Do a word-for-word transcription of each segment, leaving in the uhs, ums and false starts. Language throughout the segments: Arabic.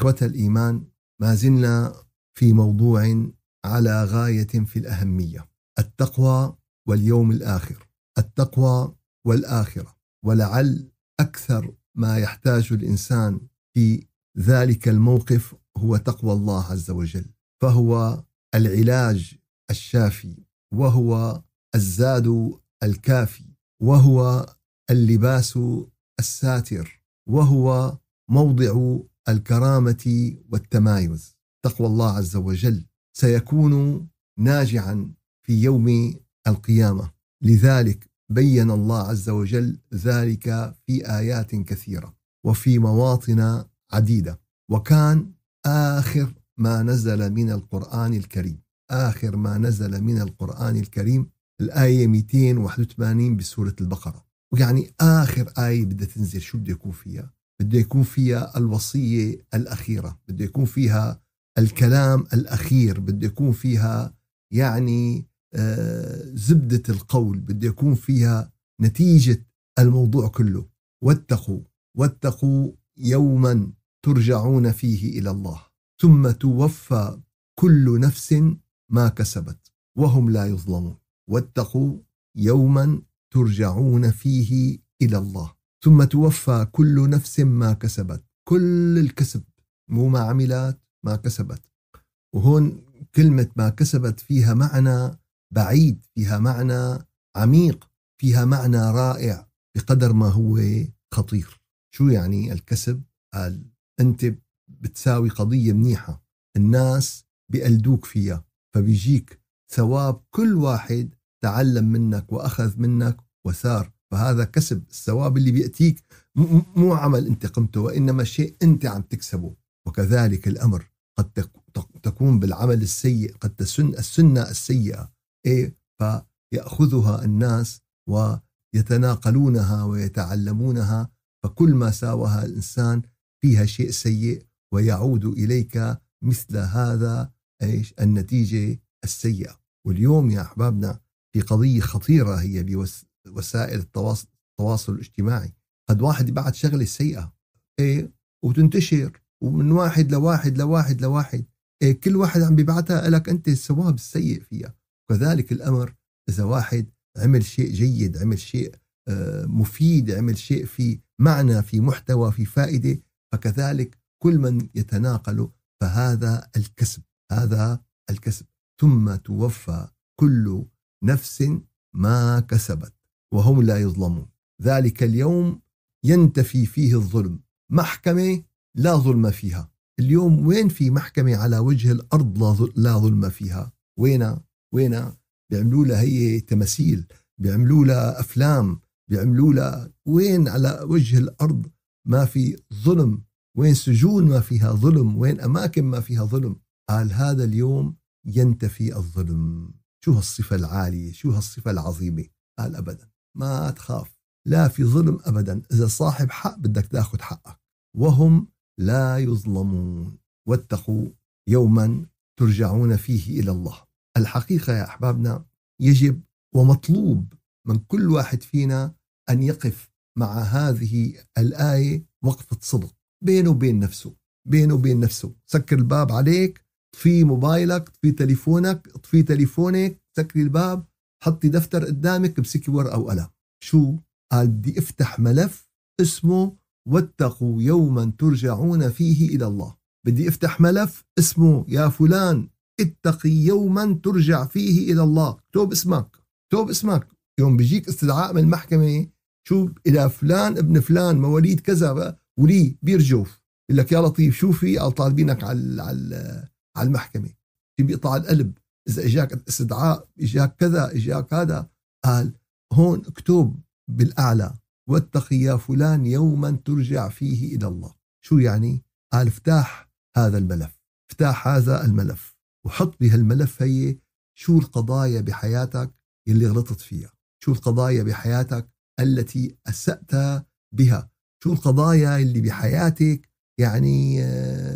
إخوة الإيمان، ما زلنا في موضوع على غاية في الأهمية: التقوى واليوم الآخر، التقوى والآخرة. ولعل أكثر ما يحتاج الإنسان في ذلك الموقف هو تقوى الله عز وجل، فهو العلاج الشافي، وهو الزاد الكافي، وهو اللباس الساتر، وهو موضع الكرامة والتمايز. تقوى الله عز وجل سيكون ناجعا في يوم القيامة، لذلك بين الله عز وجل ذلك في آيات كثيرة وفي مواطن عديدة. وكان آخر ما نزل من القرآن الكريم، آخر ما نزل من القرآن الكريم الآية مئتين وواحد وثمانين بسورة البقرة. ويعني آخر آية بدها تنزل شو بده يكون فيها؟ بده يكون فيها الوصية الأخيرة، بده يكون فيها الكلام الأخير، بده يكون فيها يعني آه زبدة القول، بده يكون فيها نتيجة الموضوع كله. واتقوا واتقوا يوما ترجعون فيه إلى الله ثم توفى كل نفس ما كسبت وهم لا يظلمون. واتقوا يوما ترجعون فيه إلى الله ثم توفى كل نفس ما كسبت. كل الكسب، مو ما عملت، ما كسبت. وهون كلمة ما كسبت فيها معنى بعيد، فيها معنى عميق، فيها معنى رائع بقدر ما هو خطير. شو يعني الكسب؟ قال أنت بتساوي قضية منيحة، الناس بيقلدوك فيها، فبيجيك ثواب كل واحد تعلم منك وأخذ منك وسار، فهذا كسب. الثواب اللي بيأتيك مو عمل أنت قمته، وإنما شيء أنت عم تكسبه. وكذلك الأمر قد تكون بالعمل السيء، قد تسن السنة السيئة إيه، فيأخذها الناس ويتناقلونها ويتعلمونها، فكل ما ساوها الإنسان فيها شيء سيء ويعود إليك مثل هذا إيش النتيجة السيئة. واليوم يا أحبابنا في قضية خطيرة هي بوسائل التواصل, التواصل الاجتماعي. قد واحد يبعت شغلة سيئة إيه وتنتشر، ومن واحد لواحد لواحد لواحد إيه، كل واحد عم بيبعتها لك أنت الثواب السيء فيها. وكذلك الأمر إذا واحد عمل شيء جيد، عمل شيء آه مفيد، عمل شيء في معنى، في محتوى، في فائدة، فكذلك كل من يتناقله فهذا الكسب، هذا الكسب. ثم توفى كل نفس ما كسبت وهم لا يظلمون. ذلك اليوم ينتفي فيه الظلم، محكمة لا ظلم فيها. اليوم وين في محكمة على وجه الأرض لا ظلم فيها؟ وينها؟ وينها؟ بيعملوا لها هي تماثيل، بيعملوا لها أفلام، بيعملوا لها، وين على وجه الأرض ما في ظلم؟ وين سجون ما فيها ظلم؟ وين أماكن ما فيها ظلم؟ قال هذا اليوم ينتفي الظلم. شو هالصفة العالية، شو هالصفة العظيمة؟ قال أبدا ما تخاف، لا في ظلم أبدا. إذا صاحب حق بدك تاخد حقك. وهم لا يظلمون. واتقوا يوما ترجعون فيه إلى الله. الحقيقة يا أحبابنا يجب ومطلوب من كل واحد فينا أن يقف مع هذه الآية وقفة صدق بينه وبين نفسه، بينه وبين نفسه. سكر الباب عليك، طفي موبايلك، طفي تليفونك، طفي تليفونك، سكري الباب، حطي دفتر قدامك، امسكي ورقة وقلم. شو قال؟ بدي افتح ملف اسمه واتقوا يوما ترجعون فيه إلى الله. بدي افتح ملف اسمه يا فلان اتقي يوما ترجع فيه إلى الله. اكتب اسمك، اكتب اسمك. يوم بيجيك استدعاء من المحكمة شو إلى فلان ابن فلان مواليد كذا ولي بيرجوف، يقول لك يا لطيف شو في؟ قال طالبينك على على على المحكمة. شو بيقطع القلب إذا إجاك استدعاء، إجاك كذا، إجاك هذا. قال هون اكتب بالأعلى واتقي يا فلان يوما ترجع فيه إلى الله. شو يعني؟ قال افتح هذا الملف، افتح هذا الملف وحط بهالملف هي شو القضايا بحياتك اللي غلطت فيها، شو القضايا بحياتك التي أسأت بها، شو القضايا اللي بحياتك يعني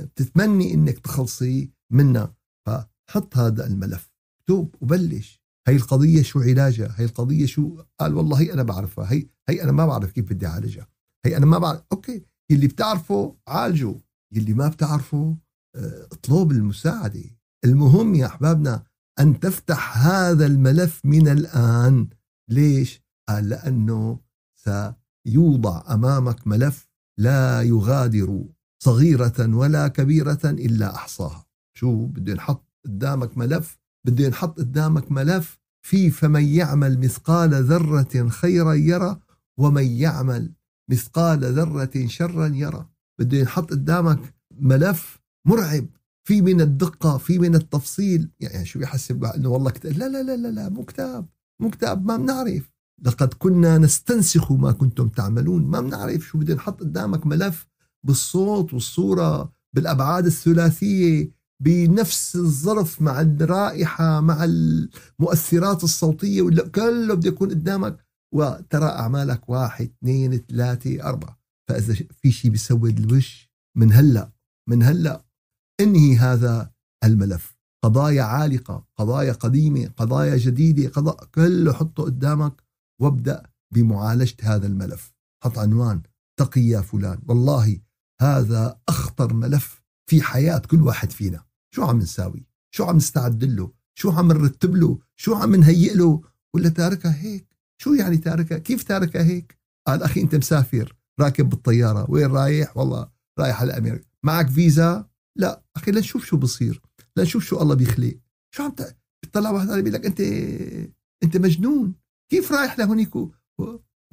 بتتمني انك تخلصي منها. فحط هذا الملف، اكتب وبلش. هي القضية شو علاجها؟ هي القضية شو؟ قال والله هي انا بعرفها، هي هي انا ما بعرف كيف بدي اعالجها، هي انا ما بعرف. اوكي، اللي بتعرفه عالجه، اللي ما بتعرفه اطلب المساعدة. المهم يا أحبابنا أن تفتح هذا الملف من الآن. ليش؟ قال لأنه سيوضع أمامك ملف لا يغادر صغيرة ولا كبيرة إلا أحصاها. شو بده ينحط قدامك ملف؟ بده ينحط قدامك ملف في فمن يعمل مثقال ذرة خيرا يرى ومن يعمل مثقال ذرة شرا يرى. بده ينحط قدامك ملف مرعب، في من الدقة، في من التفصيل. يعني شو يحسب أنه والله كتاب؟ لا لا لا لا مو كتاب، مو كتاب، ما بنعرف. لقد كنا نستنسخ ما كنتم تعملون. ما بنعرف شو بده نحط قدامك ملف بالصوت والصورة، بالأبعاد الثلاثية، بنفس الظرف، مع الرائحة، مع المؤثرات الصوتية، ولا كله بده يكون قدامك. وترى أعمالك واحد اثنين ثلاثة أربعة. فإذا في شيء بيسود الوش من هلأ من هلأ انهي هذا الملف. قضايا عالقة، قضايا قديمة، قضايا جديدة، قضاء، كله حطه قدامك وابدأ بمعالجة هذا الملف. حط عنوان تقي يا فلان. والله هذا أخطر ملف في حياة كل واحد فينا. شو عم نساوي؟ شو عم نستعد له؟ شو عم نرتب له؟ شو عم نهيئ له؟ ولا تاركها هيك؟ شو يعني تاركها؟ كيف تاركها هيك؟ قال أخي أنت مسافر، راكب بالطيارة، وين رايح؟ والله رايح على أمريكا. معك فيزا؟ لا أخي لنشوف شو بصير، لنشوف شو الله بيخلق. شو عم ت... بتطلع واحد علي بيقول لك أنت أنت مجنون، كيف رايح لهونيك؟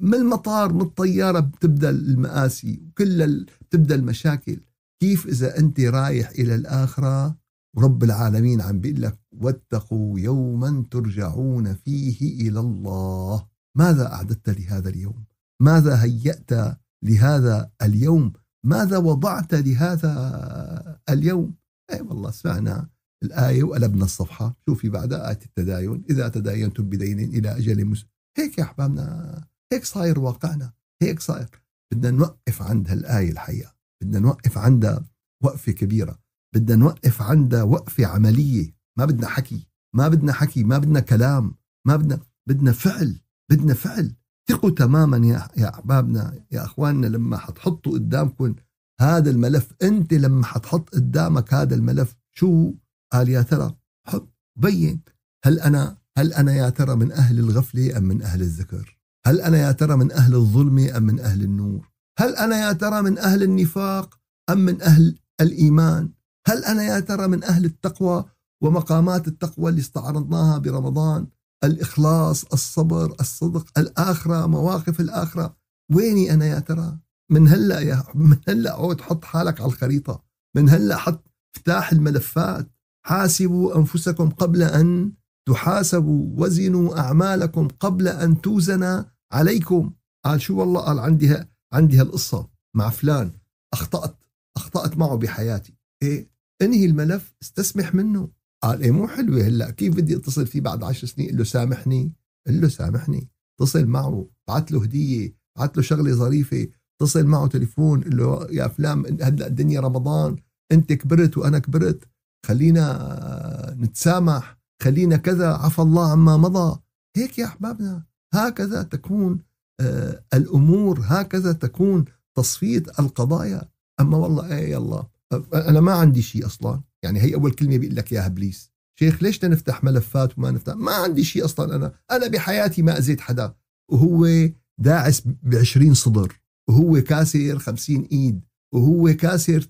من المطار، من الطيارة بتبدأ المآسي، وكل ال... بتبدأ المشاكل. كيف إذا أنت رايح إلى الآخرة ورب العالمين عم بيقول لك واتقوا يوما ترجعون فيه إلى الله؟ ماذا أعددت لهذا اليوم؟ ماذا هيأت لهذا اليوم؟ ماذا وضعت لهذا اليوم؟ أي والله سمعنا الآية وقلبنا الصفحة. شوفي بعدها آية التداين، إذا تداينتم بدين إلى أجل مسمى. هيك يا أحبابنا، هيك صاير واقعنا، هيك صاير. بدنا نوقف عند هالآية الحقيقة، بدنا نوقف عندها وقفة كبيرة، بدنا نوقف عندها وقفة عملية. ما بدنا حكي، ما بدنا حكي، ما بدنا كلام، ما بدنا بدنا فعل، بدنا فعل. ثقوا تماما يا يا أحبابنا يا أخواننا، لما حتحطوا قدامكم هذا الملف، أنت لما حتحط قدامك هذا الملف شو قال يا ترى؟ حط بين، هل أنا هل أنا يا ترى من أهل الغفلة أم من أهل الذكر؟ هل أنا يا ترى من أهل الظلمة أم من أهل النور؟ هل أنا يا ترى من أهل النفاق أم من أهل الإيمان؟ هل أنا يا ترى من أهل التقوى ومقامات التقوى اللي استعرضناها برمضان؟ الإخلاص، الصبر، الصدق، الآخرة، مواقف الآخرة. ويني أنا يا ترى؟ من هلأ يا من هلأ عود حط حالك على الخريطة، من هلأ حط افتح الملفات. حاسبوا أنفسكم قبل أن تحاسبوا، وزنوا أعمالكم قبل أن توزن عليكم. قال شو والله؟ قال عندي عندي هالقصة مع فلان، أخطأت أخطأت معه بحياتي. إيه؟ انهي الملف، استسمح منه. قال إيه مو حلوة هلأ، كيف بدي اتصل فيه بعد عشر سنين قل له سامحني؟ قل له سامحني، اتصل معه، بعت له هدية، بعت له شغلة ظريفة، اتصل معه تليفون قل له يا فلان هلأ الدنيا رمضان، أنت كبرت وأنا كبرت، خلينا نتسامح، خلينا كذا، عفى الله عما مضى. هيك يا أحبابنا، هكذا تكون آه الأمور، هكذا تكون تصفية القضايا. أما والله إيه يلا أنا ما عندي شيء أصلاً، يعني هي أول كلمة بيقول لك يا إبليس شيخ ليش نفتح ملفات وما نفتح؟ ما عندي شيء أصلاً، أنا أنا بحياتي ما أذيت حدا، وهو داعس بعشرين صدر، وهو كاسر خمسين إيد، وهو كاسر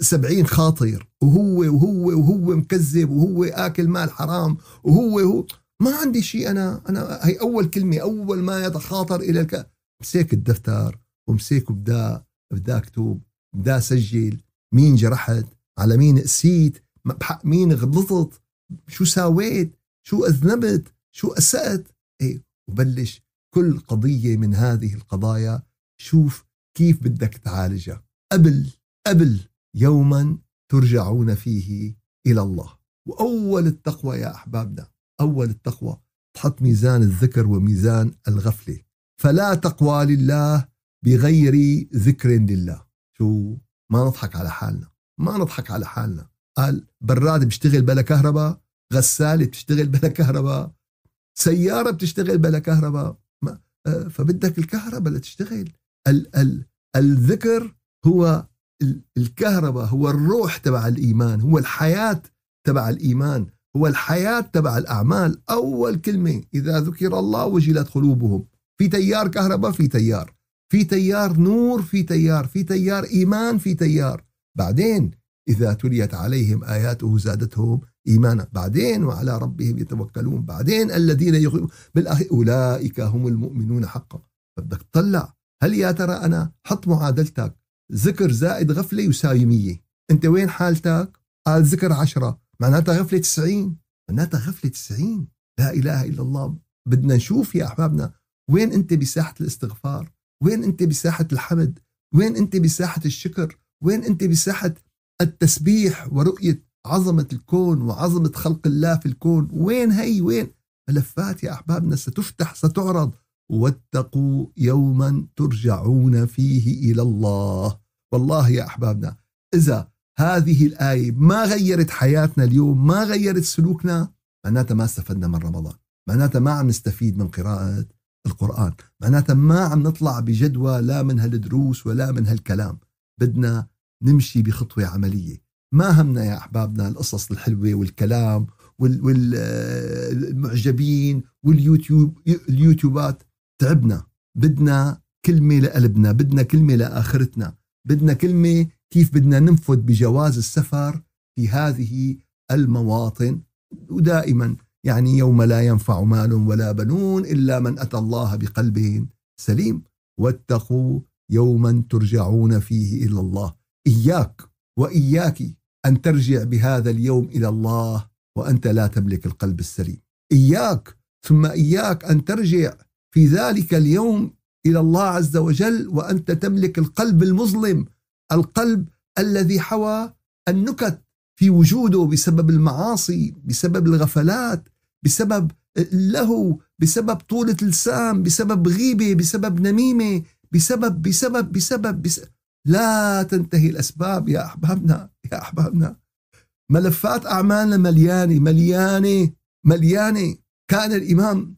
سبعين خاطر، وهو وهو وهو مكذب، وهو آكل مال حرام، وهو هو ما عندي شيء أنا أنا هي أول كلمة، أول ما يتخاطر إلى الك مسيك الدفتر ومسيكه بدأ بدأ أكتب، بدأ أسجل مين جرحت، على مين قسيت، بحق مين غلطت، شو ساويت، شو أذنبت، شو أسأت. إيه، وبلش كل قضية من هذه القضايا شوف كيف بدك تعالجها قبل قبل يوما ترجعون فيه إلى الله. وأول التقوى يا أحبابنا، أول التقوى تحط ميزان الذكر وميزان الغفلة. فلا تقوى لله بغير ذكر لله. شو ما نضحك على حالنا، ما نضحك على حالنا. قال براد بيشتغل بلا كهرباء، غسالة بتشتغل بلا كهرباء، سيارة بتشتغل بلا كهرباء، فبدك الكهرباء لتشتغل. ال- ال- الذكر هو الكهرباء، هو الروح تبع الإيمان، هو الحياة تبع الإيمان، هو الحياة تبع الأعمال. أول كلمة إذا ذكر الله وجلت قلوبهم. في تيار كهرباء، في تيار في تيار نور، في تيار في تيار إيمان، في تيار. بعدين إذا تليت عليهم آياته زادتهم إيمانا، بعدين وعلى ربهم يتوكلون، بعدين الذين يؤمنون بالآخرة أولئك هم المؤمنون حقا. بدك تطلع، هل يا ترى أنا حط معادلتك ذكر زائد غفلة يساوي مية، أنت وين حالتك؟ قال ذكر عشرة، معناتها غفلة تسعين، معناتها غفلة تسعين. لا إله إلا الله. بدنا نشوف يا أحبابنا وين أنت بساحة الاستغفار، وين أنت بساحة الحمد، وين أنت بساحة الشكر، وين أنت بساحة التسبيح ورؤية عظمة الكون وعظمة خلق الله في الكون. وين هي وين ملفات يا أحبابنا ستفتح ستعرض. واتقوا يوما ترجعون فيه إلى الله. والله يا أحبابنا إذا هذه الآية ما غيرت حياتنا اليوم، ما غيرت سلوكنا، معناتها ما استفدنا من رمضان، معناتها ما عم نستفيد من قراءة القرآن، معناتها ما عم نطلع بجدوى لا من هالدروس ولا من هالكلام. بدنا نمشي بخطوة عملية. ما همنا يا أحبابنا القصص الحلوة والكلام والمعجبين واليوتيوب اليوتيوبات، تعبنا. بدنا كلمة لقلبنا، بدنا كلمة لآخرتنا، بدنا كلمة كيف بدنا ننفذ بجواز السفر في هذه المواطن. ودائما يعني يوم لا ينفع مال ولا بنون إلا من أتى الله بقلب سليم. واتقوا يوما ترجعون فيه إلى الله. إياك وإياك أن ترجع بهذا اليوم إلى الله وأنت لا تملك القلب السليم. إياك ثم إياك أن ترجع في ذلك اليوم إلى الله عز وجل وأنت تملك القلب المظلم، القلب الذي حوى النكت في وجوده بسبب المعاصي، بسبب الغفلات، بسبب اللهو، بسبب طولة لسان، بسبب غيبة، بسبب نميمة، بسبب بسبب بسبب, بسبب لا تنتهي الأسباب يا أحبابنا. يا أحبابنا ملفات أعمالنا مليانة مليانة مليانة. كان الإمام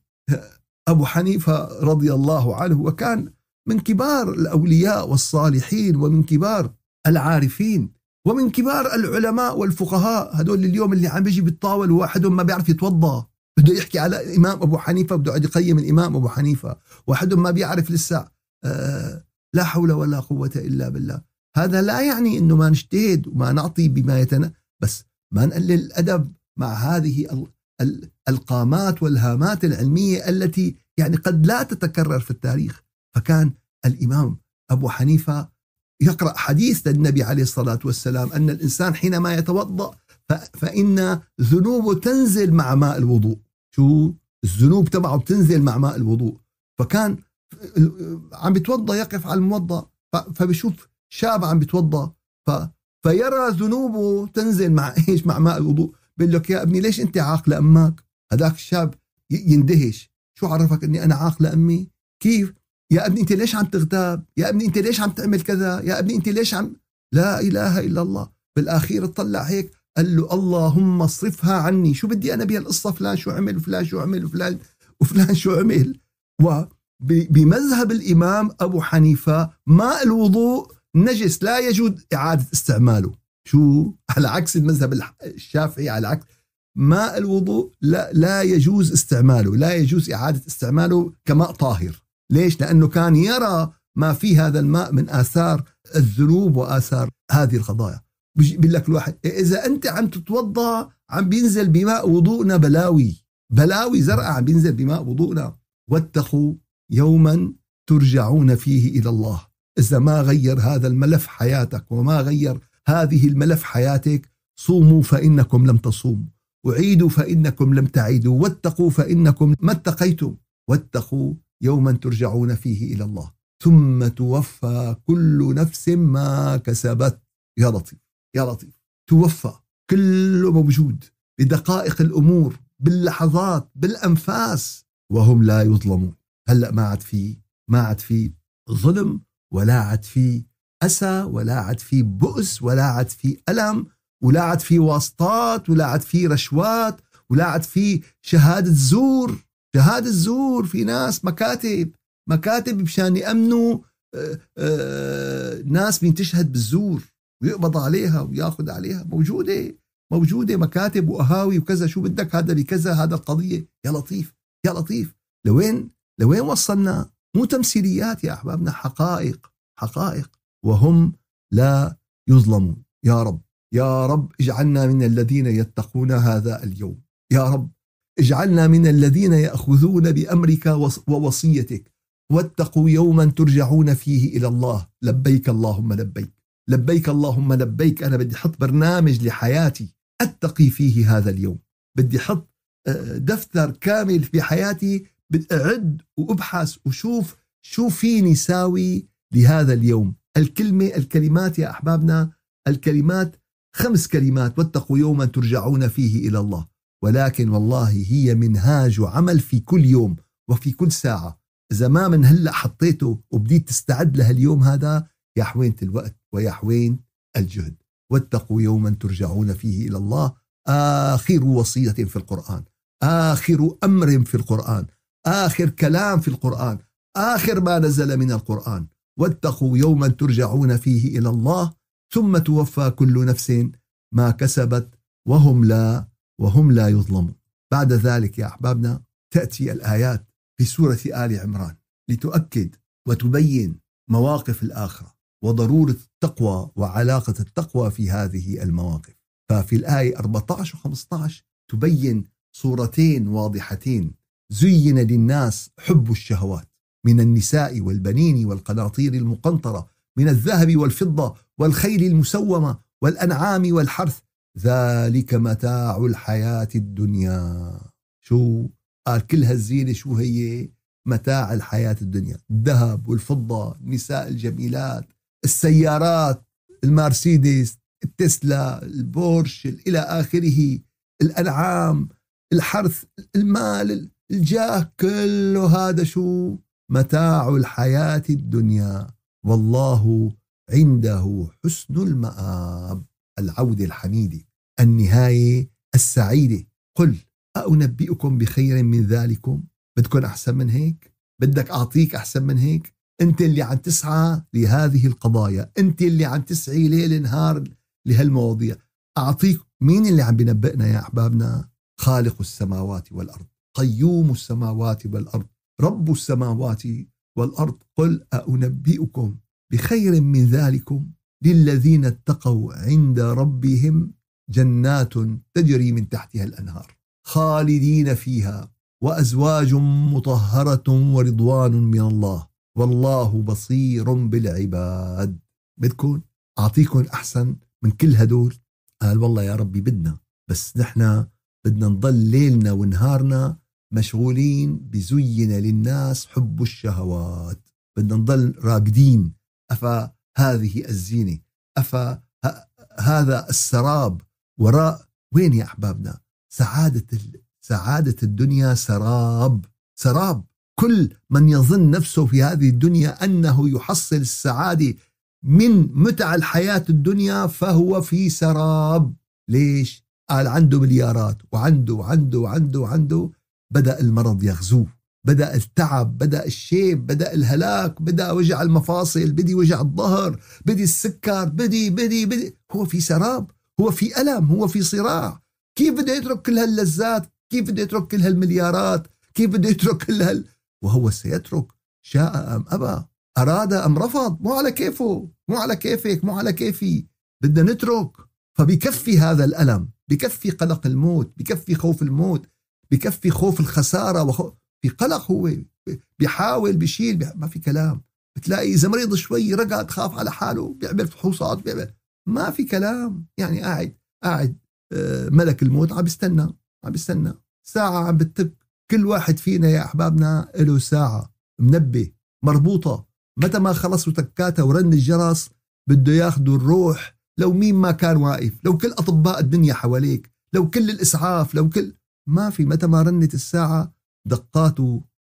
أبو حنيفة رضي الله عنه وكان من كبار الأولياء والصالحين ومن كبار العارفين ومن كبار العلماء والفقهاء. هدول اليوم اللي عم بيجي بالطاول واحدهم ما بيعرف يتوضأ بده يحكي على الإمام أبو حنيفة، بده يقيم الإمام أبو حنيفة، واحدهم ما بيعرف لسه آه لا حول ولا قوة إلا بالله. هذا لا يعني أنه ما نجتهد وما نعطي بما يتنا، بس ما نقلل الأدب مع هذه القامات والهامات العلمية التي يعني قد لا تتكرر في التاريخ. فكان الإمام أبو حنيفة يقرأ حديث للنبي عليه الصلاة والسلام أن الإنسان حينما يتوضأ فإن ذنوبه تنزل مع ماء الوضوء. شو الذنوب تبعه بتنزل مع ماء الوضوء. فكان عم بيتوضأ يقف على الموضأ فبيشوف شاب عم بيتوضأ فيرى ذنوبه تنزل مع ايش؟ مع ماء الوضوء. بيقول لك يا ابني ليش انت عاق لأمك؟ هذاك الشاب يندهش، شو عرفك اني انا عاق لأمي؟ كيف؟ يا ابني انت ليش عم تغتاب؟ يا ابني انت ليش عم تعمل كذا؟ يا ابني انت ليش عم؟ لا اله الا الله. بالاخير اطلع هيك قال له اللهم اصرفها عني، شو بدي انا بهالقصه؟ فلان شو عمل وفلان شو عمل وفلان وفلان شو عمل. وبمذهب الامام ابو حنيفه ماء الوضوء نجس لا يجوز اعاده استعماله. شو؟ على عكس المذهب الشافعي، على عكس ماء الوضوء لا لا يجوز استعماله، لا يجوز اعاده استعماله كماء طاهر. ليش؟ لأنه كان يرى ما في هذا الماء من آثار الذنوب وآثار هذه الخطايا. بيقول لك الواحد إذا أنت عم تتوضأ عم بينزل بماء وضوءنا بلاوي، بلاوي زرقاء عم بينزل بماء وضوءنا. واتقوا يوما ترجعون فيه إلى الله. إذا ما غير هذا الملف حياتك وما غير هذه الملف حياتك، صوموا فإنكم لم تصوموا، وعيدوا فإنكم لم تعيدوا، واتقوا فإنكم ما اتقيتم. واتقوا يوما ترجعون فيه إلى الله ثم توفى كل نفس ما كسبت. يا لطيف يا لطيف، توفى كله موجود بدقائق الأمور، باللحظات، بالأنفاس، وهم لا يظلمون. هلأ ما عاد فيه ما عاد فيه ظلم، ولا عاد فيه أسى، ولا عاد فيه بؤس، ولا عاد فيه ألم، ولا عاد فيه واسطات، ولا عاد فيه رشوات، ولا عاد فيه شهادة زور. شهادة الزور في ناس مكاتب مكاتب مشان يأمنوا ناس بين تشهد بالزور. ويقبض عليها وياخذ عليها. موجوده موجوده مكاتب وقهاوي وكذا، شو بدك هذا بكذا، هذا القضيه. يا لطيف يا لطيف، لوين لوين وصلنا؟ مو تمثيليات يا احبابنا، حقائق حقائق. وهم لا يظلمون. يا رب يا رب اجعلنا من الذين يتقون هذا اليوم، يا رب اجعلنا من الذين يأخذون بأمرك ووصيتك. واتقوا يوما ترجعون فيه إلى الله. لبيك اللهم لبيك، لبيك اللهم لبيك. أنا بدي حط برنامج لحياتي أتقي فيه هذا اليوم، بدي حط دفتر كامل في حياتي، أعد وأبحث وشوف شو فيني ساوي لهذا اليوم. الكلمة الكلمات يا أحبابنا، الكلمات خمس كلمات. واتقوا يوما ترجعون فيه إلى الله، ولكن والله هي منهاج وعمل في كل يوم وفي كل ساعة. إذا ما من هلأ حطيته وبديت تستعد لها اليوم، هذا يا حوينة الوقت ويا حوينة الجهد. واتقوا يوما ترجعون فيه إلى الله، آخر وصية في القرآن، آخر أمر في القرآن، آخر كلام في القرآن، آخر ما نزل من القرآن. واتقوا يوما ترجعون فيه إلى الله ثم توفى كل نفس ما كسبت وهم لا وهم لا يظلمون. بعد ذلك يا أحبابنا تأتي الآيات في سورة آل عمران لتؤكد وتبين مواقف الآخرة وضرورة التقوى وعلاقة التقوى في هذه المواقف. ففي الآية أربعة عشر وخمسة عشر تبين صورتين واضحتين. زين للناس حب الشهوات من النساء والبنين والقناطير المقنطرة من الذهب والفضة والخيل المسومة والأنعام والحرث، ذلك متاع الحياة الدنيا. شو قال؟ كل هالزينة شو هي؟ متاع الحياة الدنيا، الذهب والفضة، النساء الجميلات، السيارات، المرسيدس، التسلا، البورش، إلى آخره، الأنعام، الحرث، المال، الجاه، كل هذا شو؟ متاع الحياة الدنيا، والله عنده حسن المآب، العودة الحميدة، النهاية السعيدة. قل أنبئكم بخير من ذلكم، بدكم أحسن من هيك؟ بدك أعطيك أحسن من هيك؟ أنت اللي عم تسعى لهذه القضايا، أنت اللي عم تسعي ليل نهار لهالمواضيع، أعطيك. مين اللي عم بنبئنا يا أحبابنا؟ خالق السماوات والأرض، قيوم السماوات والأرض، رب السماوات والأرض. قل أنبئكم بخير من ذلكم للذين اتقوا عند ربهم جنات تجري من تحتها الأنهار خالدين فيها وأزواج مطهرة ورضوان من الله والله بصير بالعباد. بدكم أعطيكم أحسن من كل هدول؟ قال والله يا ربي بدنا، بس نحن بدنا نضل ليلنا ونهارنا مشغولين بزين للناس حب الشهوات، بدنا نضل راقدين أفا هذه الزينة، أفا هذا السراب وراء. وين يا أحبابنا؟ سعادة سعادة الدنيا سراب سراب. كل من يظن نفسه في هذه الدنيا أنه يحصل السعادة من متع الحياة الدنيا فهو في سراب. ليش؟ قال عنده مليارات وعنده وعنده وعنده وعنده، بدأ المرض يغزوه، بدأ التعب، بدأ الشيب، بدأ الهلاك، بدأ وجع المفاصل، بدي وجع الظهر، بدي السكر، بدي بدي بدي هو في سراب، هو في ألم، هو في صراع. كيف بده يترك كل هاللذات؟ كيف بده يترك كل هالمليارات؟ كيف بده يترك كل هال... وهو سيترك شاء أم أبى، أراد أم رفض، مو على كيفه، مو على كيفك، مو على كيفي. بدنا نترك، فبكفي هذا الألم، بكفي قلق الموت، بكفي خوف الموت، بكفي خوف الخسارة وخوف بقلق. هو بيحاول بيشيل، ما في كلام. بتلاقي إذا مريض شوي رقد خاف على حاله بيعمل فحوصات بيعمل، ما في كلام. يعني قاعد قاعد ملك الموت عم بيستنى عم بيستنى ساعة عم بتب. كل واحد فينا يا أحبابنا له ساعة منبه مربوطة، متى ما خلصوا تكاتها ورن الجرس بده ياخدوا الروح. لو مين ما كان واقف، لو كل أطباء الدنيا حواليك، لو كل الإسعاف، لو كل ما في، متى ما رنت الساعة دقات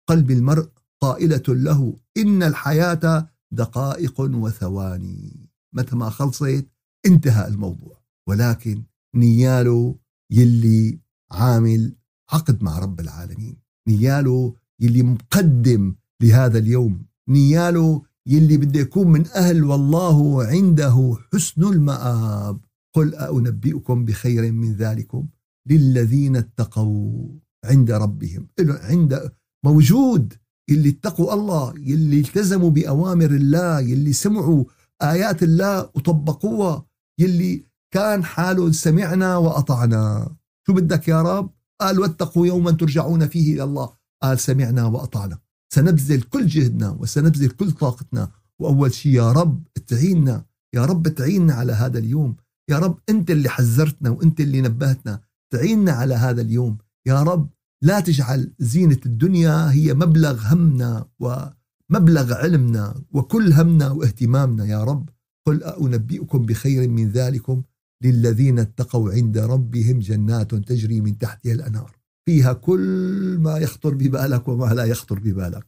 قلب المرء قائلة له إن الحياة دقائق وثواني. متى ما خلصت انتهى الموضوع. ولكن نياله يلي عامل عقد مع رب العالمين، نياله يلي مقدم لهذا اليوم، نياله يلي بده يكون من أهل والله عنده حسن المآب. قل أنبئكم بخير من ذلكم للذين اتقوا عند ربهم. عند موجود اللي اتقوا الله، اللي التزموا بأوامر الله، اللي سمعوا آيات الله وطبقوها، اللي كان حاله سمعنا وأطعنا. شو بدك يا رب؟ قال واتقوا يوما ترجعون فيه إلى الله. قال سمعنا وأطعنا، سنبذل كل جهدنا وسنبذل كل طاقتنا. وأول شيء يا رب تعيننا، يا رب تعيننا على هذا اليوم، يا رب أنت اللي حذرتنا وأنت اللي نبهتنا، تعيننا على هذا اليوم يا رب. لا تجعل زينة الدنيا هي مبلغ همنا ومبلغ علمنا وكل همنا واهتمامنا يا رب. قل أنبئكم بخير من ذلكم للذين اتقوا عند ربهم جنات تجري من تحتها الأنهار. فيها كل ما يخطر ببالك وما لا يخطر ببالك،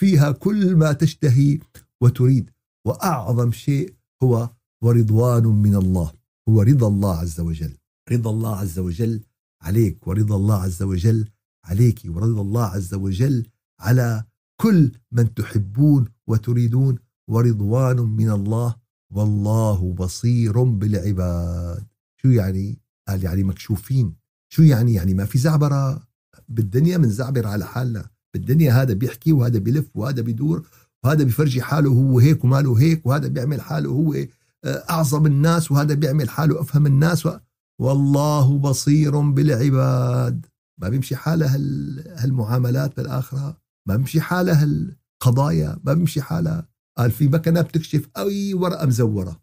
فيها كل ما تشتهي وتريد، وأعظم شيء هو ورضوان من الله، هو رضا الله عز وجل، رضا الله عز وجل عليك، ورضا الله عز وجل عليك، ورضا الله عز وجل على كل من تحبون وتريدون، ورضوان من الله والله بصير بالعباد. شو يعني؟ قال يعني مكشوفين. شو يعني؟ يعني ما في زعبرة بالدنيا، من زعبر على حالنا بالدنيا، هذا بيحكي وهذا بيلف وهذا بيدور وهذا بيفرجي حاله هو هيك وماله هيك، وهذا بيعمل حاله هو أعظم الناس وهذا بيعمل حاله أفهم الناس. والله بصير بالعباد. ما بيمشي حاله هالمعاملات بالآخرة، ما بيمشي حاله هالقضايا، ما بيمشي حاله. قال في مكنة بتكشف أي ورقة مزورة،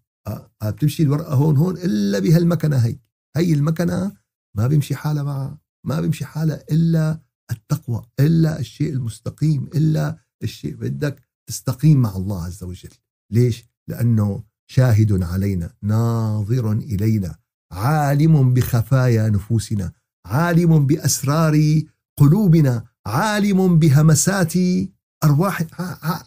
قال بتمشي الورقة هون هون إلا بهالمكنة، هي هي المكنة ما بيمشي حالة معه، ما بيمشي حالة إلا التقوى، إلا الشيء المستقيم، إلا الشيء. بدك تستقيم مع الله عز وجل. ليش؟ لأنه شاهد علينا، ناظر إلينا، عالم بخفايا نفوسنا، عالم بأسرار قلوبنا، عالم بهمسات أرواح،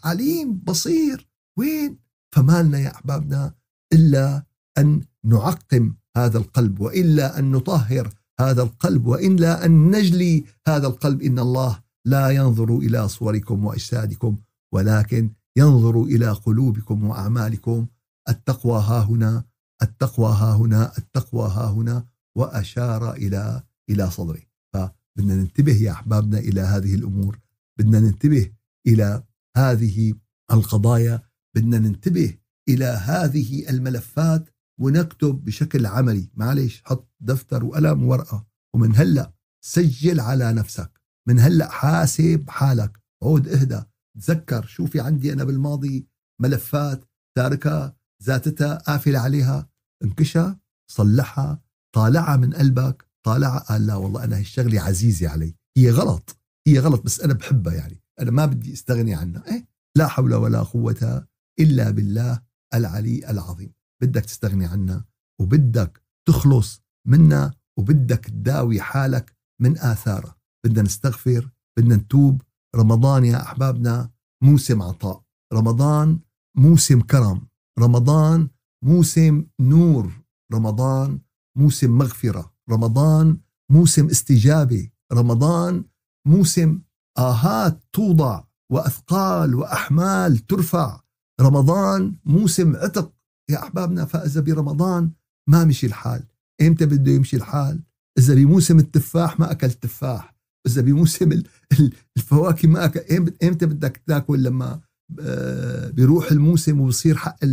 عليم بصير. وين؟ فمالنا يا أحبابنا إلا أن نعقم هذا القلب، وإلا أن نطهر هذا القلب، وإلا أن نجلي هذا القلب. إن الله لا ينظر إلى صوركم وأجسادكم ولكن ينظر إلى قلوبكم وأعمالكم. التقوى ها هنا، التقوى ها هنا، التقوى ها هنا. وأشار إلى إلى صدره. فبدنا ننتبه يا أحبابنا إلى هذه الأمور، بدنا ننتبه إلى هذه القضايا، بدنا ننتبه إلى هذه الملفات ونكتب بشكل عملي. معليش، حط دفتر وقلم وورقة، ومن هلأ سجل على نفسك، من هلأ حاسب حالك، عود اهدى، تذكر شو في عندي أنا بالماضي، ملفات تاركها، ذاتتها قافلة عليها، انكشها، صلحها، طالعها من قلبك، طالعها. قال لا والله أنا هالشغلة عزيزة علي، هي غلط، هي غلط بس أنا بحبها، يعني أنا ما بدي استغني عنها. إيه؟ لا حول ولا قوة إلا بالله العلي العظيم. بدك تستغني عنها، وبدك تخلص منها، وبدك تداوي حالك من آثارها. بدنا نستغفر، بدنا نتوب. رمضان يا أحبابنا موسم عطاء، رمضان موسم كرم، رمضان موسم نور، رمضان موسم مغفرة، رمضان موسم استجابة، رمضان موسم آهات توضع وأثقال وأحمال ترفع، رمضان موسم عتق يا أحبابنا. فإذا برمضان ما مشي الحال، إمتى بده يمشي الحال؟ إذا بموسم التفاح ما أكل تفاح، إذا بموسم الفواكه ما أكل، إمتى بدك تاكل؟ لما بيروح الموسم وبصير حق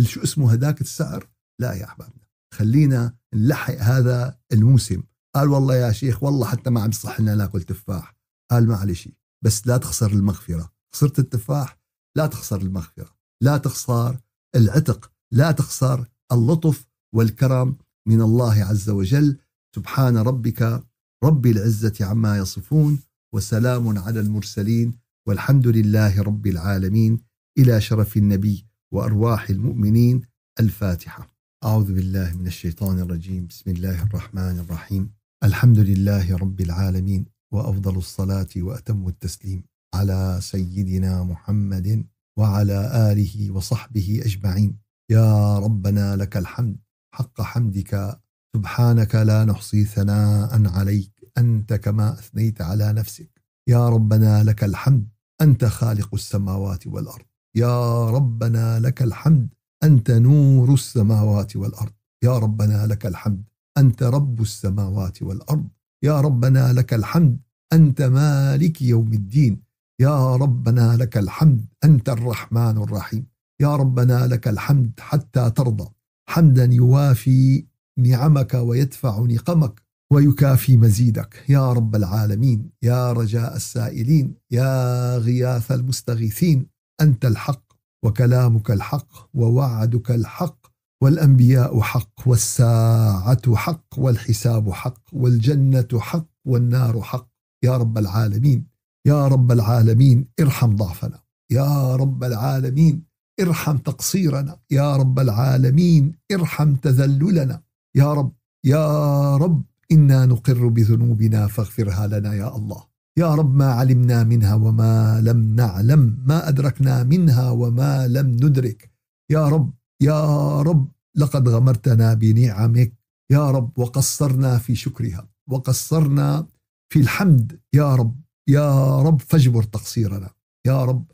شو اسمه هداك السعر. لا يا أحبابنا، خلينا نلحق هذا الموسم. قال والله يا شيخ والله حتى ما عم يصح لنا ناكل تفاح. قال ما عليه شيء، بس لا تخسر المغفرة. خسرت التفاح لا تخسر المغفرة، لا تخسر العتق، لا تخسر اللطف والكرم من الله عز وجل. سبحان ربك رب العزة عما يصفون، وسلام على المرسلين، والحمد لله رب العالمين. إلى شرف النبي وأرواح المؤمنين الفاتحة. أعوذ بالله من الشيطان الرجيم، بسم الله الرحمن الرحيم. الحمد لله رب العالمين، وأفضل الصلاة وأتم التسليم على سيدنا محمد وعلى آله وصحبه أجمعين. يا ربنا لك الحمد حق حمدك، سبحانك لا نحصي ثناء عليك، أنت كما أثنيت على نفسك. يا ربنا لك الحمد، أنت خالق السماوات والأرض، يا ربنا لك الحمد أنت نور السماوات والأرض، يا ربنا لك الحمد أنت رب السماوات والأرض، يا ربنا لك الحمد أنت مالك يوم الدين، يا ربنا لك الحمد أنت الرحمن الرحيم، يا ربنا لك الحمد حتى ترضى، حمدا يوافي نعمك ويدفع نقمك ويكافي مزيدك، يا رب العالمين، يا رجاء السائلين، يا غياث المستغيثين، أنت الحق وكلامك الحق ووعدك الحق، والأنبياء حق والساعة حق والحساب حق والجنة حق والنار حق، يا رب العالمين، يا رب العالمين ارحم ضعفنا، يا رب العالمين ارحم تقصيرنا، يا رب العالمين ارحم تذللنا، يا رب يا رب إنا نقر بذنوبنا فاغفرها لنا يا الله، يا رب ما علمنا منها وما لم نعلم، ما أدركنا منها وما لم ندرك، يا رب يا رب لقد غمرتنا بنعمك يا رب، وقصرنا في شكرها وقصرنا في الحمد، يا رب يا رب فاجبر تقصيرنا، يا رب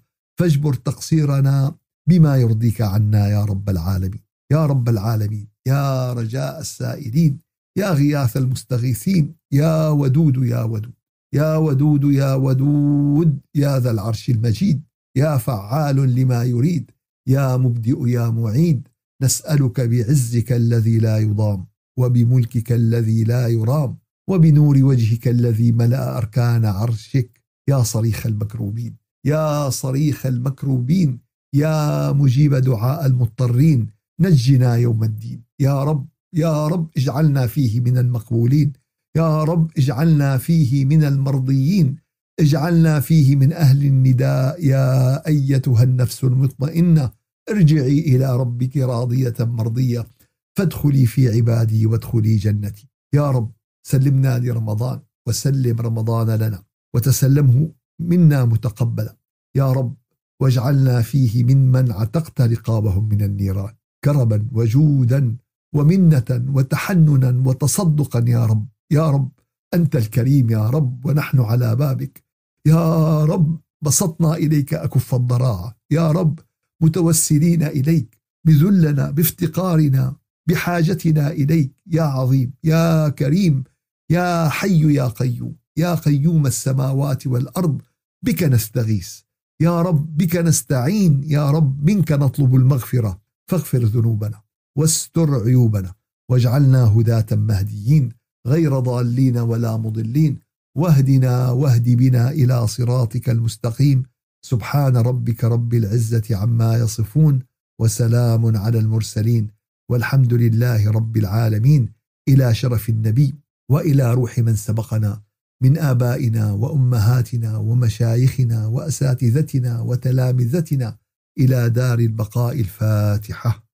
فاجبر تقصيرنا بما يرضيك عنا يا رب العالمين، يا رب العالمين، يا رجاء السائلين، يا غياث المستغيثين، يا ودود يا ودود يا ودود يا ودود، يا ذا العرش المجيد، يا فعال لما يريد، يا مبدئ يا معيد، نسألك بعزك الذي لا يضام، وبملكك الذي لا يرام، وبنور وجهك الذي ملأ أركان عرشك، يا صريخ المكروبين، يا صريخ المكروبين، يا مجيب دعاء المضطرين، نجنا يوم الدين، يا رب يا رب اجعلنا فيه من المقبولين، يا رب اجعلنا فيه من المرضيين، اجعلنا فيه من أهل النداء، يا أيتها النفس المطمئنة ارجعي إلى ربك راضية مرضية، فادخلي في عبادي وادخلي جنتي، يا رب سلمنا لرمضان، وسلم رمضان لنا وتسلمه منا متقبلا، يا رب واجعلنا فيه ممن عتقت رقابهم من النيران، كرما وجودا ومنة وتحننا وتصدقا، يا رب يا رب أنت الكريم يا رب، ونحن على بابك يا رب، بسطنا إليك أكف الضراعة يا رب، متوسلين إليك بذلنا بافتقارنا بحاجتنا إليك، يا عظيم يا كريم يا حي يا قيوم، يا قيوم السماوات والأرض، بك نستغيث يا رب، بك نستعين يا رب، منك نطلب المغفرة، فاغفر ذنوبنا واستر عيوبنا، واجعلنا هداة مهديين غير ضالين ولا مضلين، واهدنا واهد بنا إلى صراطك المستقيم، سبحان ربك رب العزة عما يصفون، وسلام على المرسلين، والحمد لله رب العالمين، إلى شرف النبي وإلى روح من سبقنا من آبائنا وأمهاتنا ومشايخنا وأساتذتنا وتلامذتنا إلى دار البقاء، الفاتحة.